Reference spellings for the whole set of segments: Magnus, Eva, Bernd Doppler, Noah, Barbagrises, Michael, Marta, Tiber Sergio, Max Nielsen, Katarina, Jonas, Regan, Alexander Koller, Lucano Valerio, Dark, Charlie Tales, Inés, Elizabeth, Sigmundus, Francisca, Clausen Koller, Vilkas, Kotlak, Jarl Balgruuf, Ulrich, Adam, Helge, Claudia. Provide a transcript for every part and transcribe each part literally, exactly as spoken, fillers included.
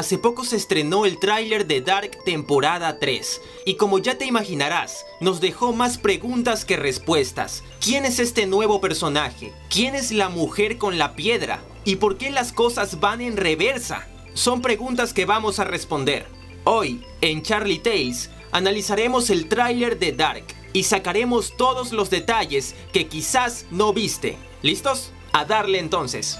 Hace poco se estrenó el tráiler de Dark temporada tres, y como ya te imaginarás, nos dejó más preguntas que respuestas. ¿Quién es este nuevo personaje? ¿Quién es la mujer con la piedra? ¿Y por qué las cosas van en reversa? Son preguntas que vamos a responder. Hoy, en Charlie Tales, analizaremos el tráiler de Dark y sacaremos todos los detalles que quizás no viste. ¿Listos? A darle entonces.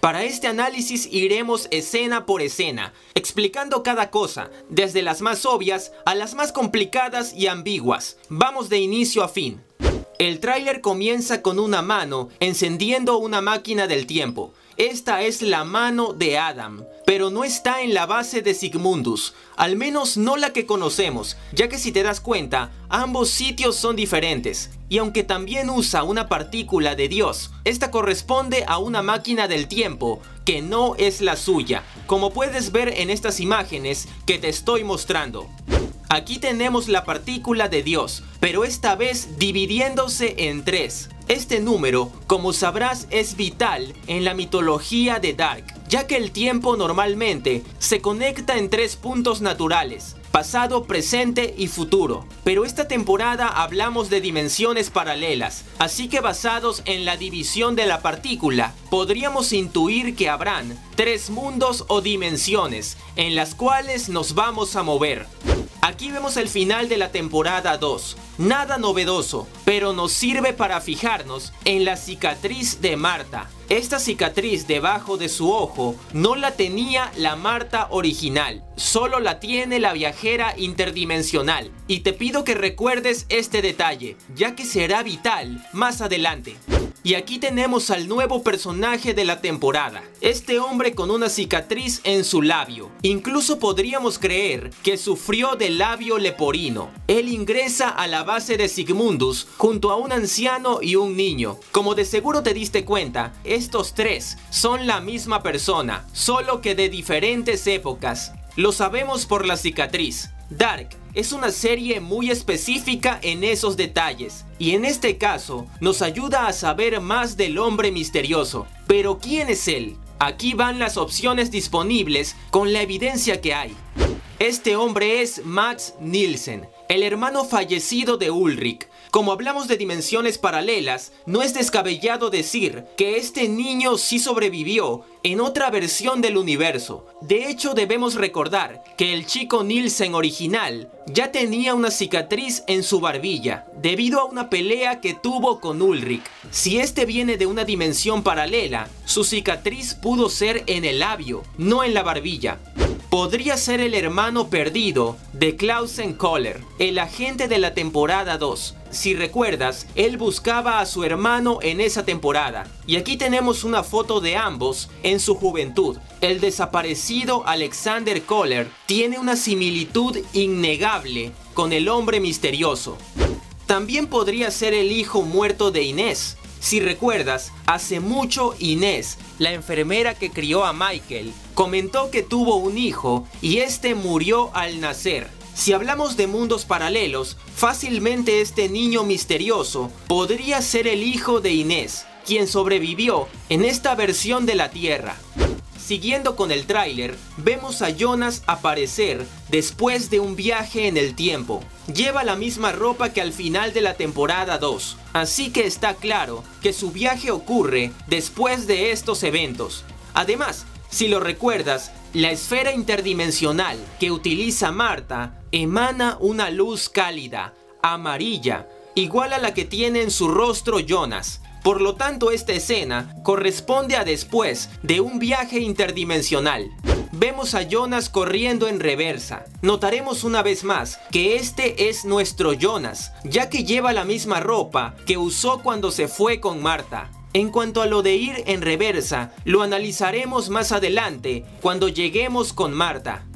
Para este análisis iremos escena por escena, explicando cada cosa, desde las más obvias a las más complicadas y ambiguas. Vamos de inicio a fin. El tráiler comienza con una mano encendiendo una máquina del tiempo. Esta es la mano de Adam, pero no está en la base de Sigmundus, al menos no la que conocemos, ya que si te das cuenta, ambos sitios son diferentes. Y aunque también usa una partícula de Dios, esta corresponde a una máquina del tiempo que no es la suya, como puedes ver en estas imágenes que te estoy mostrando. Aquí tenemos la partícula de Dios, pero esta vez dividiéndose en tres. Este número, como sabrás, es vital en la mitología de Dark, ya que el tiempo normalmente se conecta en tres puntos naturales: pasado, presente y futuro. Pero esta temporada hablamos de dimensiones paralelas, así que basados en la división de la partícula, podríamos intuir que habrán tres mundos o dimensiones en las cuales nos vamos a mover. Aquí vemos el final de la temporada dos. Nada novedoso, pero nos sirve para fijarnos en la cicatriz de Marta. Esta cicatriz debajo de su ojo no la tenía la Marta original, solo la tiene la viajera interdimensional. Y te pido que recuerdes este detalle, ya que será vital más adelante. Y aquí tenemos al nuevo personaje de la temporada, este hombre con una cicatriz en su labio. Incluso podríamos creer que sufrió de labio leporino. Él ingresa a la base de Sigmundus junto a un anciano y un niño. Como de seguro te diste cuenta, estos tres son la misma persona, solo que de diferentes épocas. Lo sabemos por la cicatriz. Dark es una serie muy específica en esos detalles, y en este caso nos ayuda a saber más del hombre misterioso. Pero ¿quién es él? Aquí van las opciones disponibles con la evidencia que hay. Este hombre es Max Nielsen, el hermano fallecido de Ulrich. Como hablamos de dimensiones paralelas, no es descabellado decir que este niño sí sobrevivió en otra versión del universo. De hecho, debemos recordar que el chico Nielsen original ya tenía una cicatriz en su barbilla, debido a una pelea que tuvo con Ulrich. Si este viene de una dimensión paralela, su cicatriz pudo ser en el labio, no en la barbilla. Podría ser el hermano perdido de Clausen Koller, el agente de la temporada dos. Si recuerdas, él buscaba a su hermano en esa temporada. Y aquí tenemos una foto de ambos en su juventud. El desaparecido Alexander Koller tiene una similitud innegable con el hombre misterioso. También podría ser el hijo muerto de Inés. Si recuerdas, hace mucho Inés, la enfermera que crió a Michael, comentó que tuvo un hijo y este murió al nacer. Si hablamos de mundos paralelos, fácilmente este niño misterioso podría ser el hijo de Inés, quien sobrevivió en esta versión de la Tierra. Siguiendo con el tráiler, vemos a Jonas aparecer después de un viaje en el tiempo. Lleva la misma ropa que al final de la temporada dos, así que está claro que su viaje ocurre después de estos eventos. Además, si lo recuerdas, la esfera interdimensional que utiliza Marta emana una luz cálida, amarilla, igual a la que tiene en su rostro Jonas. Por lo tanto, esta escena corresponde a después de un viaje interdimensional. Vemos a Jonas corriendo en reversa. Notaremos una vez más que este es nuestro Jonas, ya que lleva la misma ropa que usó cuando se fue con Marta. En cuanto a lo de ir en reversa, lo analizaremos más adelante cuando lleguemos con Marta.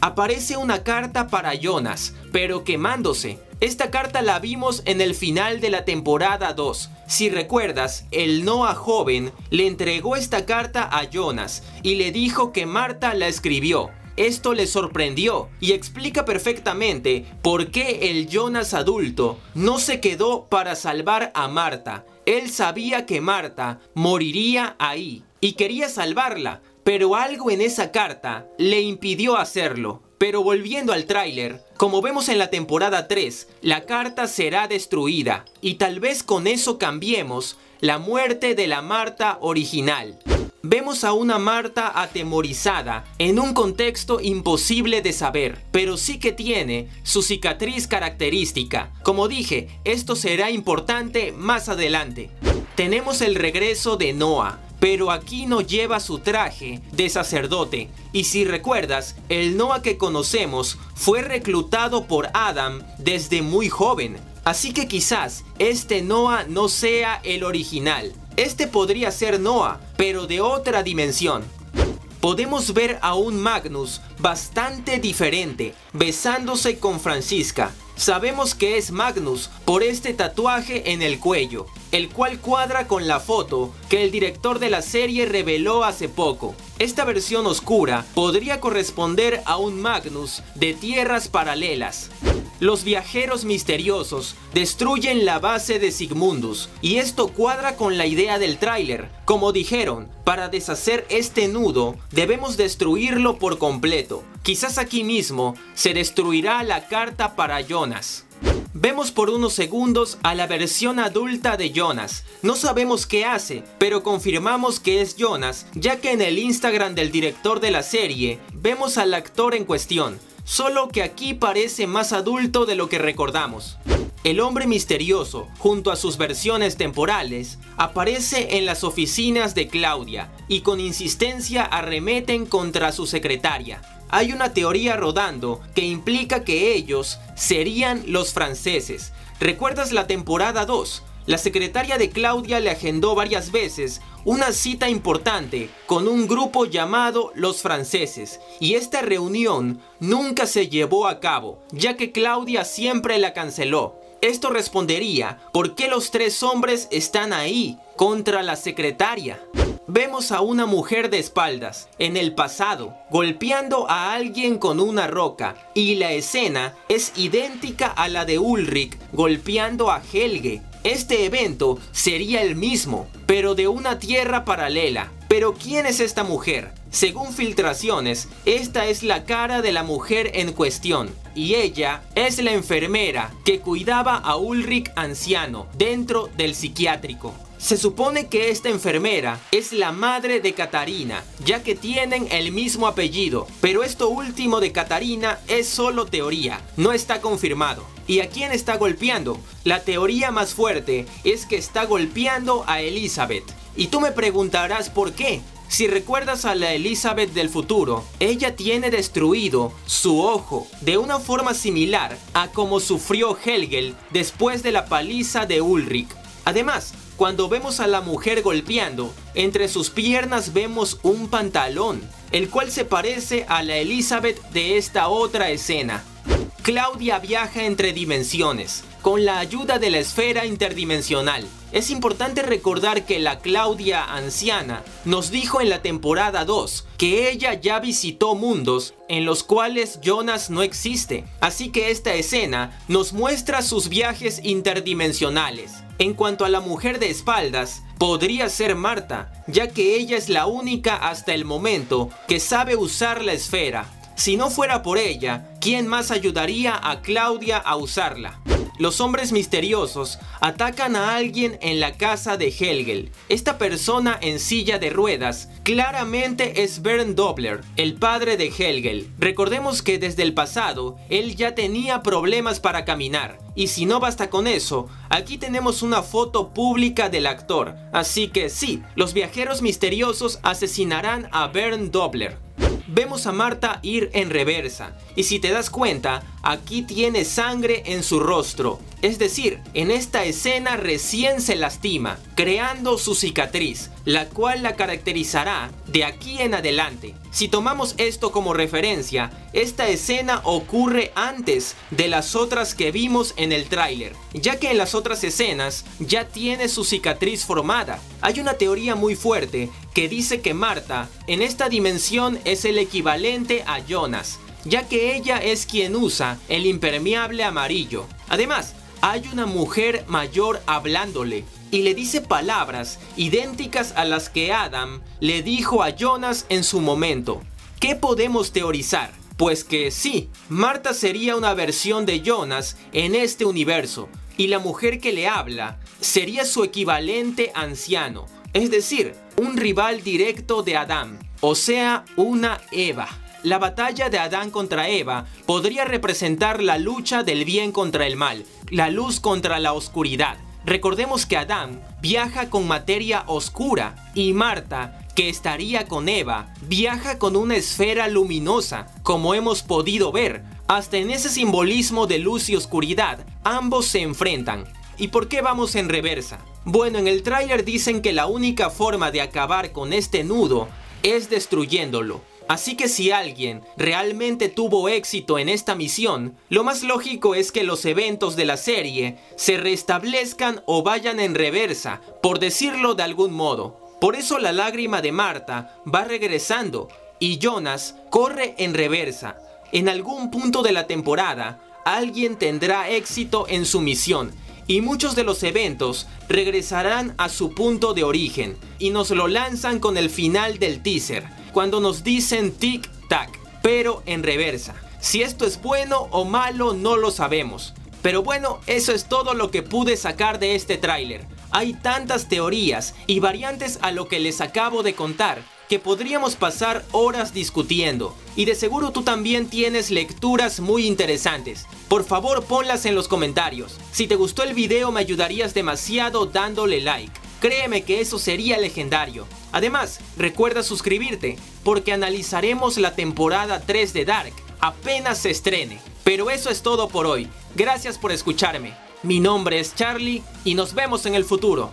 Aparece una carta para Jonas, pero quemándose. Esta carta la vimos en el final de la temporada dos. Si recuerdas, el Noah joven le entregó esta carta a Jonas y le dijo que Marta la escribió. Esto le sorprendió y explica perfectamente por qué el Jonas adulto no se quedó para salvar a Marta. Él sabía que Marta moriría ahí y quería salvarla, pero algo en esa carta le impidió hacerlo. Pero volviendo al tráiler, como vemos en la temporada tres, la carta será destruida y tal vez con eso cambiemos la muerte de la Marta original. Vemos a una Marta atemorizada en un contexto imposible de saber, pero sí que tiene su cicatriz característica. Como dije, esto será importante más adelante. Tenemos el regreso de Noah, pero aquí no lleva su traje de sacerdote. Y si recuerdas, el Noah que conocemos fue reclutado por Adam desde muy joven. Así que quizás este Noah no sea el original. Este podría ser Noah, pero de otra dimensión. Podemos ver a un Magnus bastante diferente, besándose con Francisca. Sabemos que es Magnus por este tatuaje en el cuello, el cual cuadra con la foto que el director de la serie reveló hace poco. Esta versión oscura podría corresponder a un Magnus de tierras paralelas. Los viajeros misteriosos destruyen la base de Sigmundus y esto cuadra con la idea del tráiler. Como dijeron, para deshacer este nudo debemos destruirlo por completo. Quizás aquí mismo se destruirá la carta para Jonas. Vemos por unos segundos a la versión adulta de Jonas. No sabemos qué hace, pero confirmamos que es Jonas, ya que en el Instagram del director de la serie vemos al actor en cuestión. Solo que aquí parece más adulto de lo que recordamos. El hombre misterioso, junto a sus versiones temporales, aparece en las oficinas de Claudia y con insistencia arremeten contra su secretaria. Hay una teoría rodando que implica que ellos serían los franceses. ¿Recuerdas la temporada dos? La secretaria de Claudia le agendó varias veces una cita importante con un grupo llamado Los Franceses, y esta reunión nunca se llevó a cabo, ya que Claudia siempre la canceló. Esto respondería por qué los tres hombres están ahí contra la secretaria. Vemos a una mujer de espaldas, en el pasado, golpeando a alguien con una roca, y la escena es idéntica a la de Ulrich golpeando a Helge. Este evento sería el mismo, pero de una tierra paralela. Pero ¿quién es esta mujer? Según filtraciones, esta es la cara de la mujer en cuestión, y ella es la enfermera que cuidaba a Ulrich anciano dentro del psiquiátrico. Se supone que esta enfermera es la madre de Katarina, ya que tienen el mismo apellido, pero esto último de Katarina es solo teoría, no está confirmado. ¿Y a quién está golpeando? La teoría más fuerte es que está golpeando a Elizabeth. Y tú me preguntarás por qué. Si recuerdas a la Elizabeth del futuro, ella tiene destruido su ojo de una forma similar a como sufrió Helge después de la paliza de Ulrich. Además, cuando vemos a la mujer golpeando, entre sus piernas vemos un pantalón, el cual se parece a la Elizabeth de esta otra escena. Claudia viaja entre dimensiones, con la ayuda de la esfera interdimensional. Es importante recordar que la Claudia anciana nos dijo en la temporada dos que ella ya visitó mundos en los cuales Jonas no existe. Así que esta escena nos muestra sus viajes interdimensionales. En cuanto a la mujer de espaldas, podría ser Marta, ya que ella es la única hasta el momento que sabe usar la esfera. Si no fuera por ella, ¿quién más ayudaría a Claudia a usarla? Los hombres misteriosos atacan a alguien en la casa de Helge. Esta persona en silla de ruedas claramente es Bernd Doppler, el padre de Helge. Recordemos que desde el pasado él ya tenía problemas para caminar. Y si no basta con eso, aquí tenemos una foto pública del actor. Así que sí, los viajeros misteriosos asesinarán a Bernd Doppler. Vemos a Marta ir en reversa, y si te das cuenta, aquí tiene sangre en su rostro. Es decir, en esta escena recién se lastima, creando su cicatriz, la cual la caracterizará de aquí en adelante. Si tomamos esto como referencia, esta escena ocurre antes de las otras que vimos en el tráiler, ya que en las otras escenas ya tiene su cicatriz formada. Hay una teoría muy fuerte que dice que Marta en esta dimensión es el equivalente a Jonas, ya que ella es quien usa el impermeable amarillo. Además, hay una mujer mayor hablándole, y le dice palabras idénticas a las que Adam le dijo a Jonas en su momento. ¿Qué podemos teorizar? Pues que sí, Marta sería una versión de Jonas en este universo, y la mujer que le habla sería su equivalente anciano, es decir, un rival directo de Adán, o sea, una Eva. La batalla de Adán contra Eva podría representar la lucha del bien contra el mal, la luz contra la oscuridad. Recordemos que Adán viaja con materia oscura y Marta, que estaría con Eva, viaja con una esfera luminosa, como hemos podido ver. Hasta en ese simbolismo de luz y oscuridad, ambos se enfrentan. ¿Y por qué vamos en reversa? Bueno, en el tráiler dicen que la única forma de acabar con este nudo es destruyéndolo. Así que si alguien realmente tuvo éxito en esta misión, lo más lógico es que los eventos de la serie se restablezcan o vayan en reversa, por decirlo de algún modo. Por eso la lágrima de Marta va regresando y Jonas corre en reversa. En algún punto de la temporada, alguien tendrá éxito en su misión y muchos de los eventos regresarán a su punto de origen y nos lo lanzan con el final del teaser, cuando nos dicen tic-tac, pero en reversa. Si esto es bueno o malo no lo sabemos. Pero bueno, eso es todo lo que pude sacar de este tráiler. Hay tantas teorías y variantes a lo que les acabo de contar que podríamos pasar horas discutiendo. Y de seguro tú también tienes lecturas muy interesantes. Por favor, ponlas en los comentarios. Si te gustó el video me ayudarías demasiado dándole like. Créeme que eso sería legendario. Además, recuerda suscribirte porque analizaremos la temporada tres de Dark apenas se estrene. Pero eso es todo por hoy. Gracias por escucharme. Mi nombre es Charlie y nos vemos en el futuro.